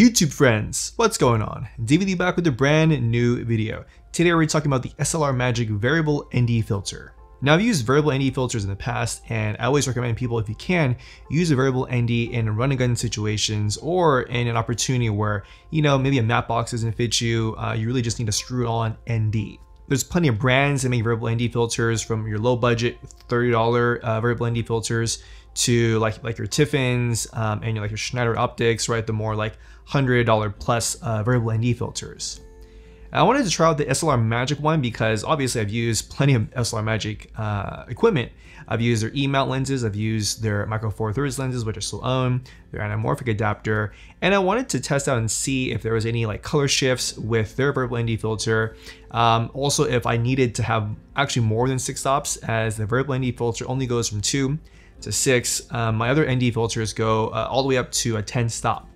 YouTube friends, what's going on? DVD back with a brand new video. Today we're talking about the SLR Magic Variable ND Filter. Now I've used Variable ND filters in the past, and I always recommend people, if you can, use a Variable ND in run-and-gun situations or in an opportunity where, you know, maybe a map box doesn't fit you, you really just need to screw on ND. There's plenty of brands that make Variable ND filters, from your low budget $30 Variable ND filters to like your Tiffens and your Schneider Optics, right? The more like $100 plus Variable ND filters. I wanted to try out the SLR Magic one because obviously I've used plenty of SLR Magic equipment. I've used their E-mount lenses, I've used their Micro Four Thirds lenses, which I still own, their anamorphic adapter, and I wanted to test out and see if there was any like color shifts with their Variable ND filter. Also, if I needed to have actually more than 6 stops, as the Variable ND filter only goes from 2 to 6. My other ND filters go all the way up to a 10 stop.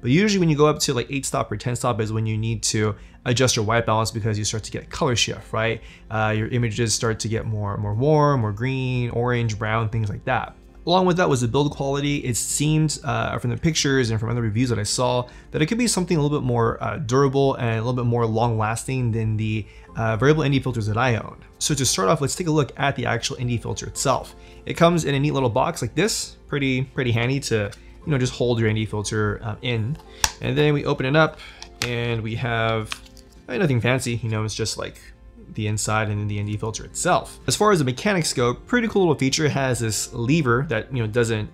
But usually when you go up to like 8 stop or 10 stop is when you need to adjust your white balance, because you start to get color shift, right? Your images start to get more warm, more green, orange, brown, things like that. Along with that was the build quality. It seemed from the pictures and from other reviews that I saw that it could be something a little bit more durable and a little bit more long lasting than the Variable ND filters that I own. So to start off, let's take a look at the actual ND filter itself. It comes in a neat little box like this, pretty handy to, you know, just hold your ND filter in. And then we open it up and we have nothing fancy, you know, it's just like the inside and then the ND filter itself. As far as the mechanics go, pretty cool little feature. It has this lever that, you know, doesn't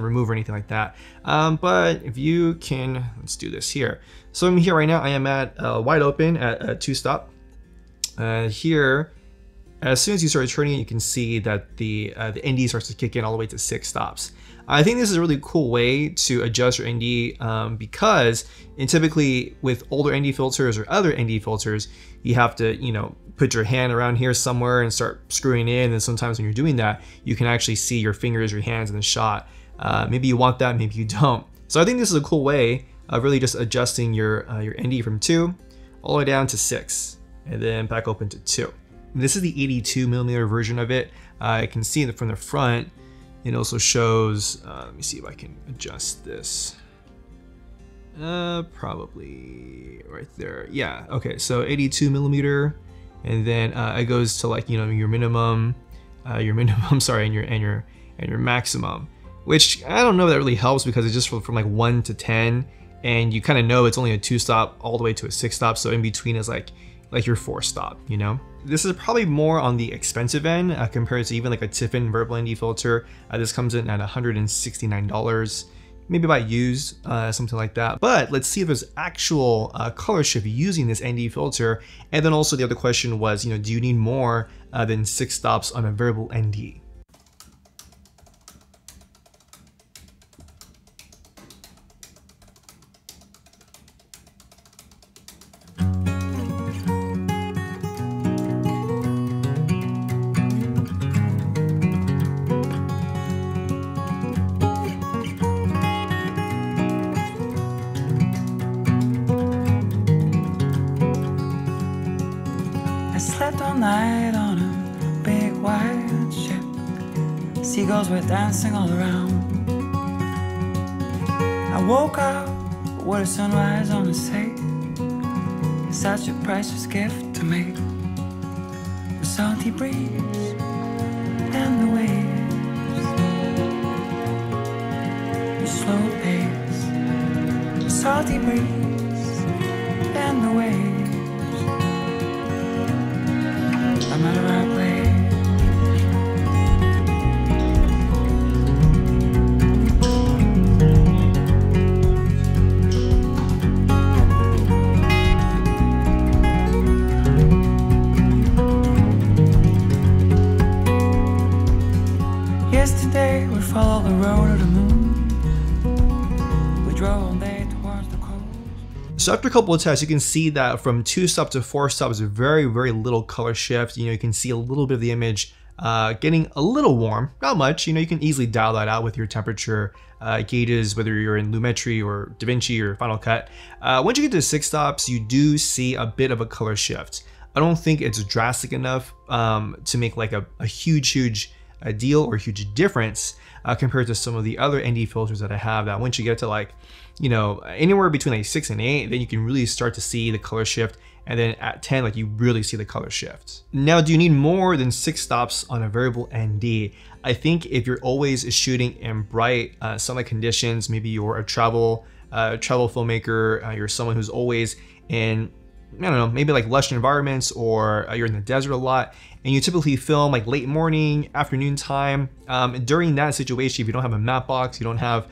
remove or anything like that. But if you can, let's do this here. So I'm here right now, I am at wide open at 2 stop. Here, as soon as you start turning it, you can see that the ND starts to kick in all the way to 6 stops. I think this is a really cool way to adjust your ND because, and typically with older ND filters or other ND filters, you have to, you know, put your hand around here somewhere and start screwing in. And sometimes when you're doing that, you can actually see your fingers, your hands in the shot. Maybe you want that, maybe you don't. So I think this is a cool way of really just adjusting your ND from 2 all the way down to 6, and then back open to 2. This is the 82mm version of it. I can see that from the front. It also shows, let me see if I can adjust this. Probably right there. Yeah, okay, so 82mm. And then it goes to like, you know, your minimum, sorry, and your maximum, which I don't know if that really helps, because it's just from like 1 to 10. And you kind of know it's only a 2 stop all the way to a 6 stop. So in between is like your 4 stop, you know? This is probably more on the expensive end compared to even like a Tiffens Variable ND filter. This comes in at $169, maybe by used, something like that. But let's see if there's actual color shift using this ND filter. And then also the other question was, you know, do you need more than 6 stops on a Variable ND? Night on a big white ship, seagulls were dancing all around. I woke up with a sunrise on the sea, such a priceless gift to me. The salty breeze and the waves, the slow pace, the salty breeze and the waves. I'm at a right place. Yesterday we followed the road of the moon. We drove all day towards the coast. So after a couple of tests, you can see that from 2 stops to 4 stops, very little color shift. You know, you can see a little bit of the image getting a little warm, not much. You know, you can easily dial that out with your temperature gauges, whether you're in Lumetri or DaVinci or Final Cut. Once you get to 6 stops, you do see a bit of a color shift. I don't think it's drastic enough to make like a huge a deal or huge difference compared to some of the other ND filters that I have, that once you get to like, you know, anywhere between like 6 and 8, then you can really start to see the color shift. And then at 10, like you really see the color shift. Now, do you need more than 6 stops on a variable ND? I think if you're always shooting in bright sunlight conditions, maybe you're a travel filmmaker, you're someone who's always in, I don't know, maybe like lush environments, or you're in the desert a lot, and you typically film like late morning, afternoon time. During that situation, if you don't have a map box, you don't have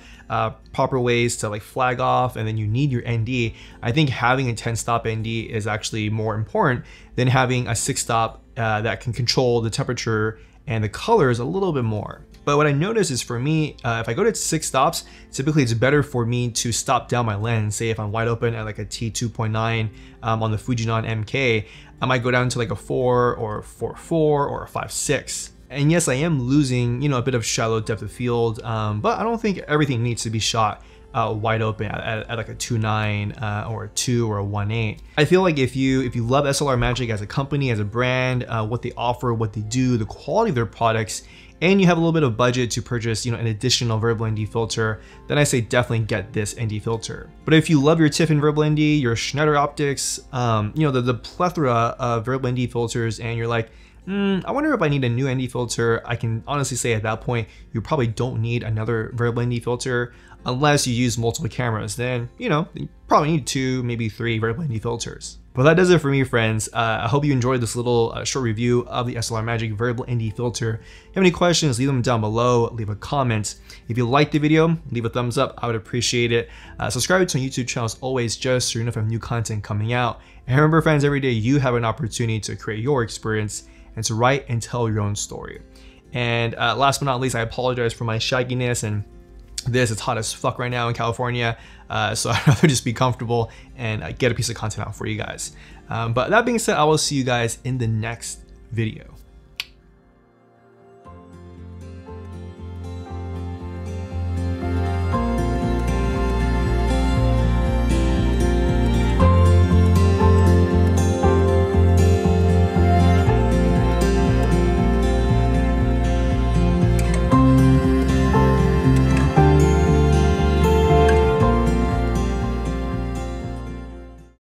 proper ways to like flag off, and then you need your ND, I think having a 10 stop ND is actually more important than having a 6 stop that can control the temperature and the colors a little bit more. But what I noticed is for me, if I go to 6 stops, typically it's better for me to stop down my lens. Say if I'm wide open at like a T2.9 on the Fujinon MK, I might go down to like a 4 or a 4.4 or a 5.6. And yes, I am losing, you know, a bit of shallow depth of field, but I don't think everything needs to be shot wide open at like a 2.9 or a 2 or a 1.8. I feel like if you love SLR Magic as a company, as a brand, what they offer, what they do, the quality of their products, and you have a little bit of budget to purchase, you know, an additional variable ND filter, then I say definitely get this ND filter. But if you love your Tiffens variable ND, your Schneider Optics, you know, the plethora of variable ND filters, and you're like, I wonder if I need a new ND filter, I can honestly say at that point, you probably don't need another variable ND filter unless you use multiple cameras. Then, you know, you probably need 2, maybe 3 variable ND filters. Well, that does it for me, friends. I hope you enjoyed this little short review of the SLR Magic variable ND filter. If you have any questions, leave them down below, leave a comment. If you liked the video, leave a thumbs up, I would appreciate it. Subscribe to my YouTube channel as always, just so you know if I have new content coming out. And remember, friends, every day you have an opportunity to create your experience and to write and tell your own story. And last but not least, I apologize for my shagginess and this. It's hot as fuck right now in California, so I'd rather just be comfortable and get a piece of content out for you guys. But that being said, I will see you guys in the next video.